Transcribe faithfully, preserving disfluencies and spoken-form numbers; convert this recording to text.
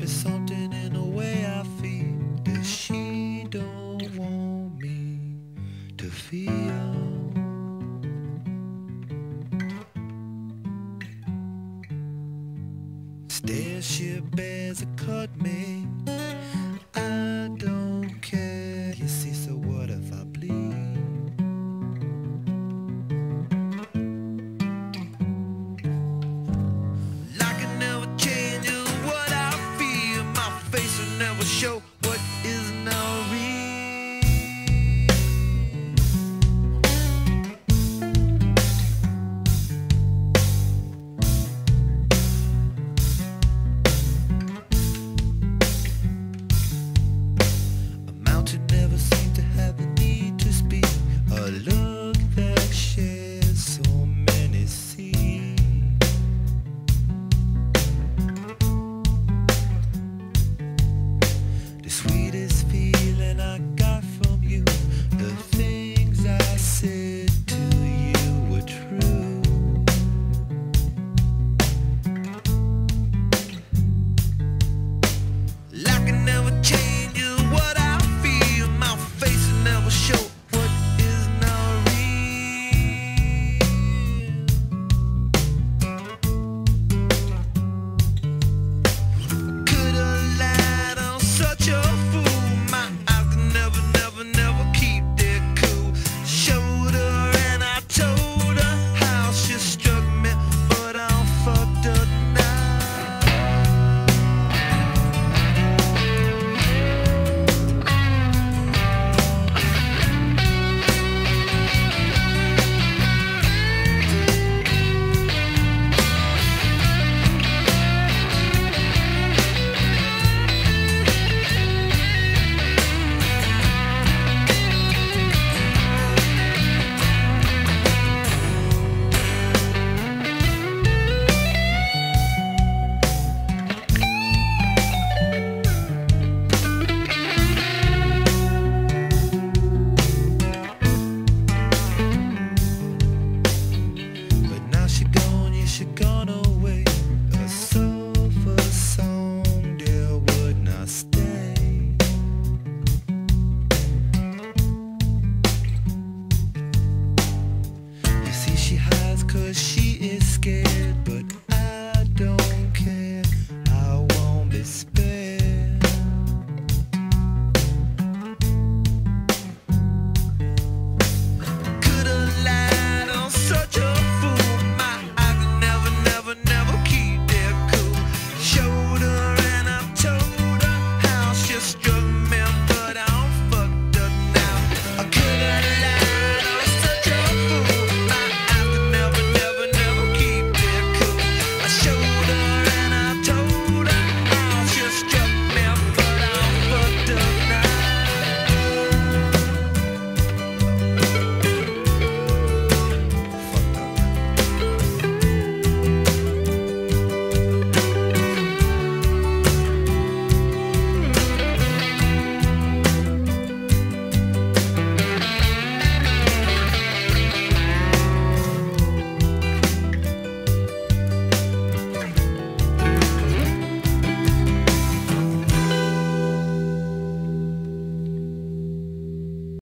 There's something in the way I feel that she don't want me to feel. Instead she bears a cut me. I don't care, you see, so what if I bleed? Like I never change is what I feel. My face will never show